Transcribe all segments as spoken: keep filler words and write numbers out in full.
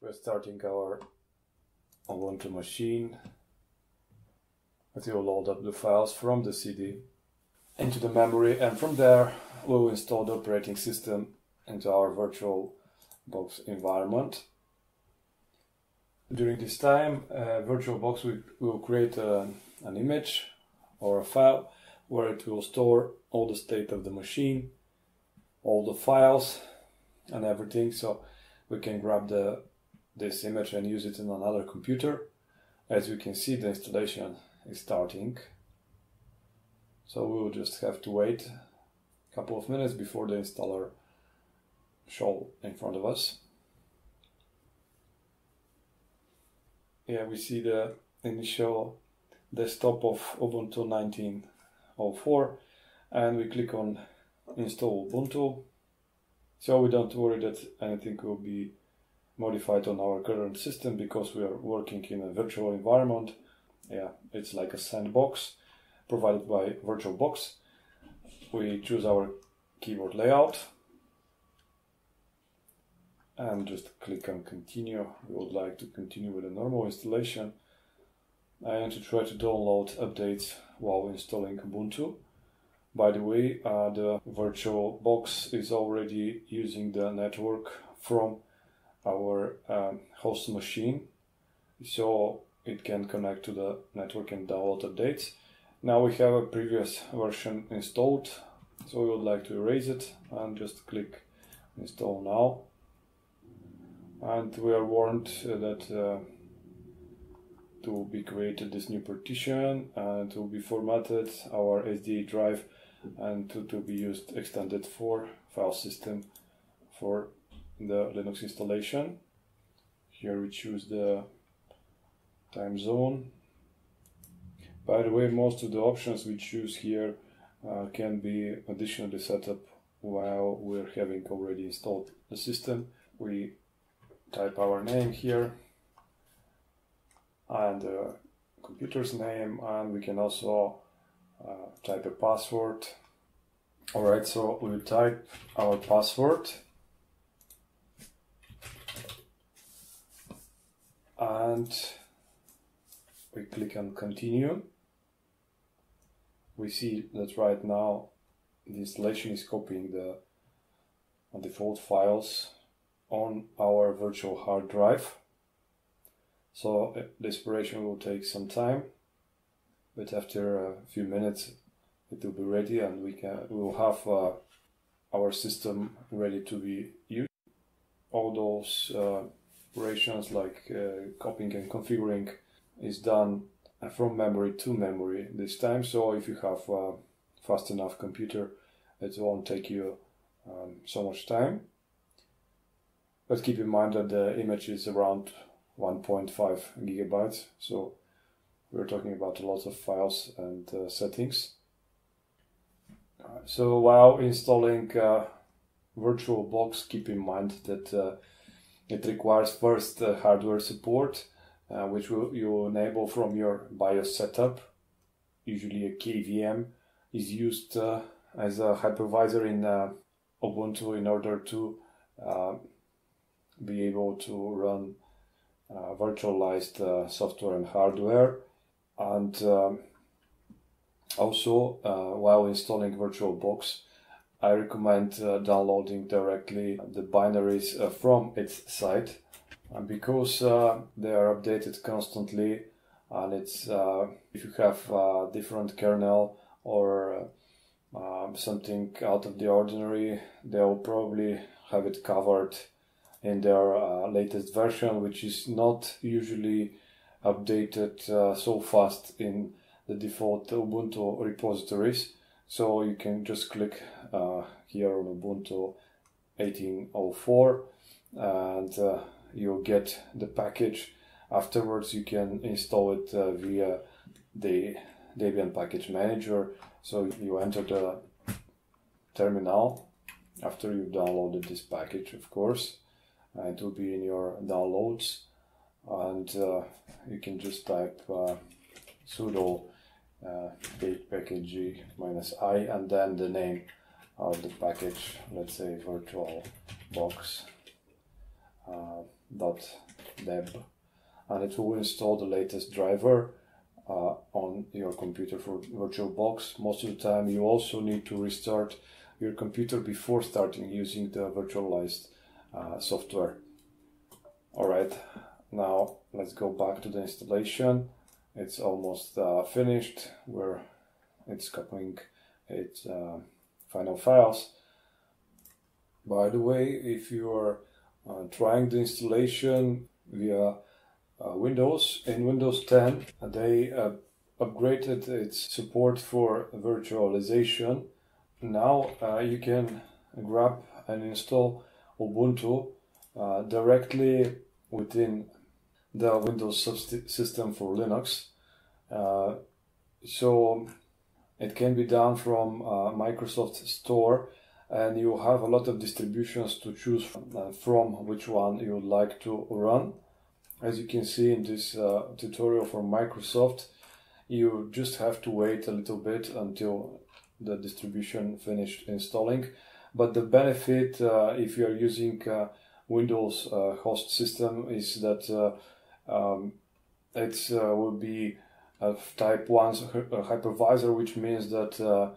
We're starting our Ubuntu machine. It will load up the files from the C D into the memory, and from there we'll install the operating system into our VirtualBox environment. During this time, uh, VirtualBox will create a, an image or a file where it will store all the state of the machine, all the files and everything, so we can grab the, this image and use it in another computer. As you can see, the installation is starting, so we will just have to wait a couple of minutes before the installer shows in front of us. Yeah, we see the initial desktop of Ubuntu nineteen oh four, and we click on Install Ubuntu, so we don't worry that anything will be modified on our current system because we are working in a virtual environment. Yeah, it's like a sandbox provided by VirtualBox. We choose our keyboard layout and just click on continue. We would like to continue with a normal installation and to try to download updates while installing Ubuntu. By the way, uh, the VirtualBox is already using the network from our um, host machine, so it can connect to the network and download updates. Now we have a previous version installed, so we would like to erase it and just click Install Now. And we are warned that uh, to be created this new partition and to be formatted our S D A drive and to, to be used extended for file system for the Linux installation. Here we choose the time zone. By the way, most of the options we choose here uh, can be additionally set up while we're having already installed the system. We type our name here and the computer's name, and we can also uh, type a password. Alright, so we'll type our password and we click on continue. We see that right now the installation is copying the default files on our virtual hard drive, so this operation will take some time, but after a few minutes it will be ready and we can we will have uh, our system ready to be used. All those uh, operations like uh, copying and configuring is done from memory to memory this time, so if you have a fast enough computer it won't take you um, so much time. But keep in mind that the image is around one point five gigabytes, so we're talking about a lot of files and uh, settings. Uh, so while installing uh, VirtualBox, keep in mind that uh, it requires first uh, hardware support, uh, which will, you will enable from your BIOS setup. Usually a K V M is used uh, as a hypervisor in uh, Ubuntu in order to uh, be able to run uh, virtualized uh, software and hardware. And um, also uh, while installing VirtualBox, I recommend uh, downloading directly the binaries uh, from its site, and because uh, they are updated constantly, and it's uh, if you have a different kernel or uh, something out of the ordinary, they'll probably have it covered in their uh, latest version, which is not usually updated uh, so fast in the default Ubuntu repositories. So you can just click uh, here on Ubuntu eighteen oh four and uh, you'll get the package. Afterwards you can install it uh, via the Debian package manager. So you enter the terminal after you've downloaded this package, of course. It will be in your downloads, and uh, you can just type uh, sudo uh, package-i and then the name of the package, let's say VirtualBox uh, deb, and it will install the latest driver uh, on your computer for VirtualBox. Most of the time you also need to restart your computer before starting using the virtualized uh, software. Alright, now let's go back to the installation. It's almost uh, finished. We're it's copying its uh, final files. By the way, if you are uh, trying the installation via uh, Windows, in Windows ten, they uh, upgraded its support for virtualization. Now uh, you can grab and install Ubuntu uh, directly within the Windows Subsystem for Linux. Uh, so it can be done from uh, Microsoft Store, and you have a lot of distributions to choose from, uh, from which one you would like to run. As you can see in this uh, tutorial from Microsoft, you just have to wait a little bit until the distribution finished installing. But the benefit uh, if you are using uh, Windows uh, host system is that uh, um, it uh, will be of type one hypervisor, which means that uh,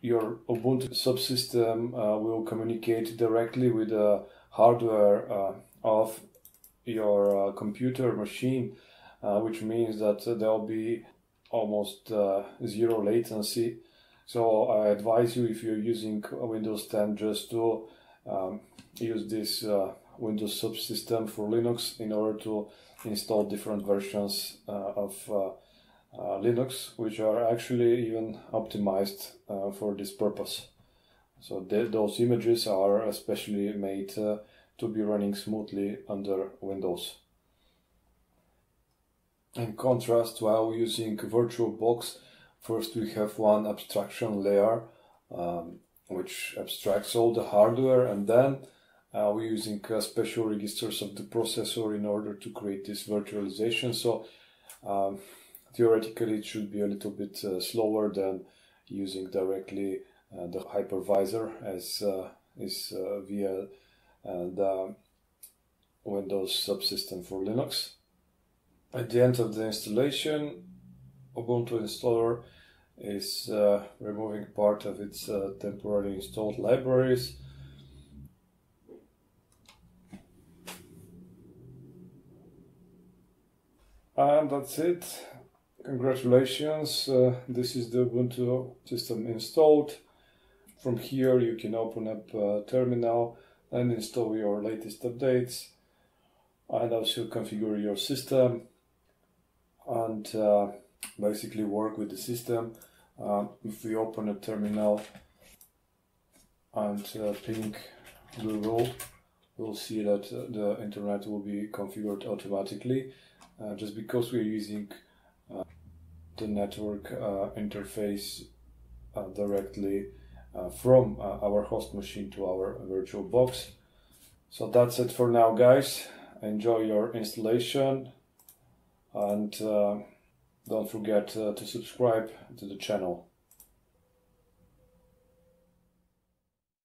your Ubuntu subsystem uh, will communicate directly with the hardware uh, of your uh, computer machine, uh, which means that there will be almost uh, zero latency. So I advise you, if you're using Windows ten, just to um, use this uh, Windows subsystem for Linux in order to install different versions uh, of uh, Uh, Linux, which are actually even optimized uh, for this purpose. So th those images are especially made uh, to be running smoothly under Windows. In contrast, while using VirtualBox, first we have one abstraction layer um, which abstracts all the hardware, and then uh, we're using uh, special registers of the processor in order to create this virtualization. So um, theoretically, it should be a little bit uh, slower than using directly uh, the hypervisor, as uh, is uh, via uh, the Windows subsystem for Linux. At the end of the installation, Ubuntu installer is uh, removing part of its uh, temporarily installed libraries. And that's it. Congratulations, uh, this is the Ubuntu system installed. From here you can open up a terminal and install your latest updates, and also configure your system and uh, basically work with the system. Uh, if we open a terminal and uh, ping Google, we'll see that the internet will be configured automatically, uh, just because we're using Uh, the network uh, interface uh, directly uh, from uh, our host machine to our VirtualBox. So that's it for now, guys. Enjoy your installation, and uh, don't forget uh, to subscribe to the channel.